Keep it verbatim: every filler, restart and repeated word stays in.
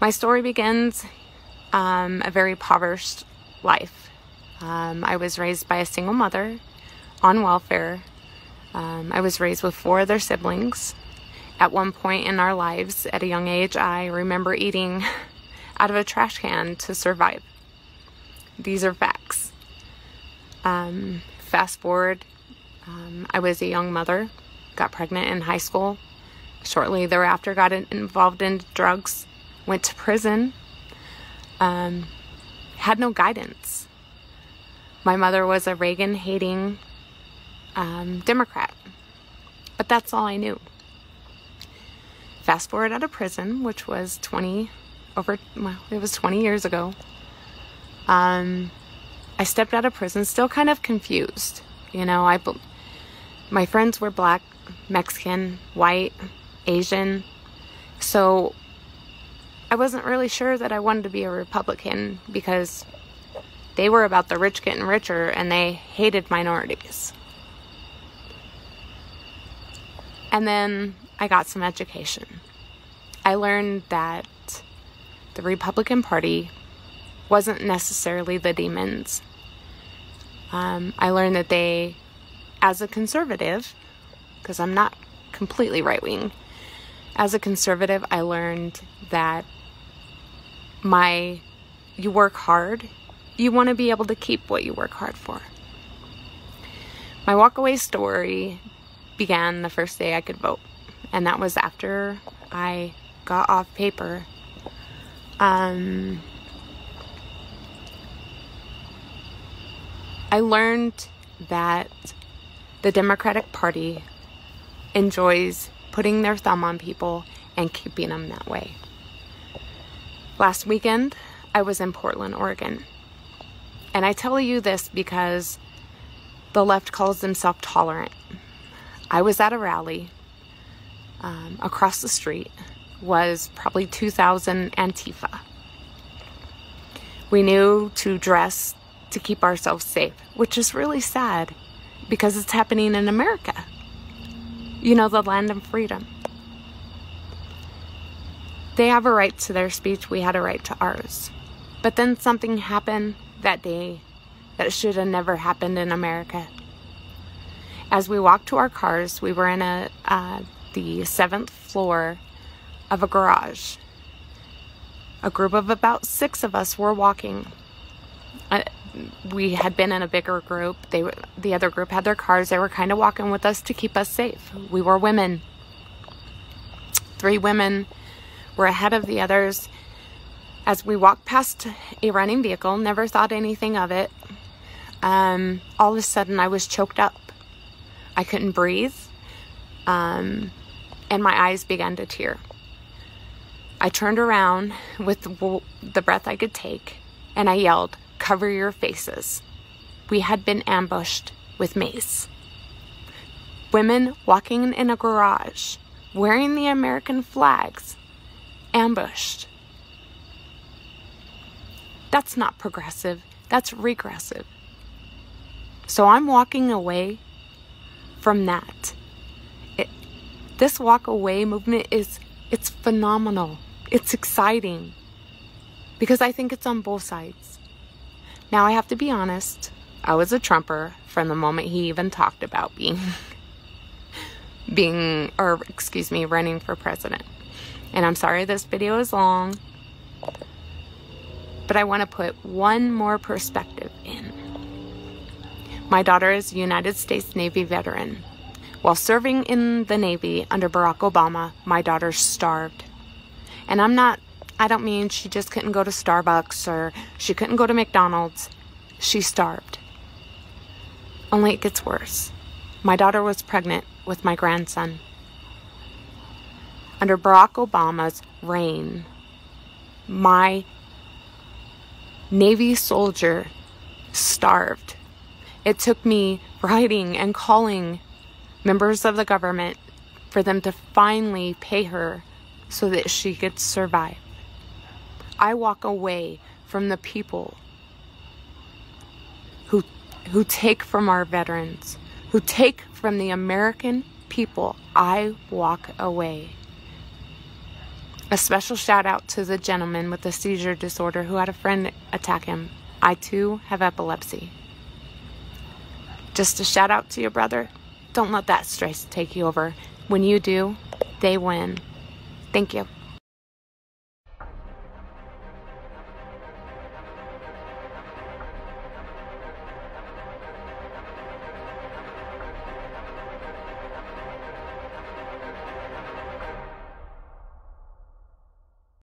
My story begins um, a very impoverished life. Um, I was raised by a single mother on welfare. Um, I was raised with four other siblings. At one point in our lives, at a young age, I remember eating out of a trash can to survive. These are facts. Um, fast forward, um, I was a young mother, got pregnant in high school. Shortly thereafter, got involved in drugs, went to prison, um, had no guidance. My mother was a Reagan-hating um, Democrat, but that's all I knew. Fast forward out of prison, which was twenty over, well, it was twenty years ago. Um, I stepped out of prison, still kind of confused. You know, I, my friends were black, Mexican, white, Asian, so I wasn't really sure that I wanted to be a Republican because they were about the rich getting richer and they hated minorities. And then I got some education. I learned that the Republican Party wasn't necessarily the demons. Um, I learned that they, as a conservative, because I'm not completely right-wing, as a conservative, I learned that my, you work hard, you want to be able to keep what you work hard for. My walkaway story began the first day I could vote, and that was after I got off paper. Um, I learned that the Democratic Party enjoys putting their thumb on people and keeping them that way. Last weekend, I was in Portland, Oregon. And I tell you this because the left calls themselves tolerant. I was at a rally. Um, across the street was probably two thousand Antifa. We knew to dress to keep ourselves safe, which is really sad because it's happening in America. You know, the land of freedom. They have a right to their speech. We had a right to ours. But then something happened that day that should have never happened in America. As we walked to our cars, we were in a uh, the seventh floor of a garage. A group of about six of us were walking. Uh, we had been in a bigger group. They were, the other group had their cars. They were kind of walking with us to keep us safe. We were women. Three women were ahead of the others. As we walked past a running vehicle, never thought anything of it. Um, all of a sudden, I was choked up. I couldn't breathe. Um, and my eyes began to tear. I turned around with the, the breath I could take, and I yelled, "Cover your faces." We had been ambushed with mace. Women walking in a garage, wearing the American flags, ambushed. That's not progressive, that's regressive. So I'm walking away from that. It, this walk away movement is, it's phenomenal. It's exciting because I think it's on both sides. Now, I have to be honest, I was a Trumper from the moment he even talked about being, being, or excuse me, running for president. And I'm sorry this video is long, but I want to put one more perspective in. My daughter is a United States Navy veteran. While serving in the Navy under Barack Obama, my daughter starved. And I'm not I don't mean she just couldn't go to Starbucks or she couldn't go to McDonald's. She starved. Only it gets worse. My daughter was pregnant with my grandson. Under Barack Obama's reign, my Navy soldier starved. It took me writing and calling members of the government for them to finally pay her so that she could survive. I walk away from the people who, who take from our veterans, who take from the American people. I walk away. A special shout out to the gentleman with the seizure disorder who had a friend attack him. I too have epilepsy. Just a shout out to your brother. Don't let that stress take you over. When you do, they win. Thank you.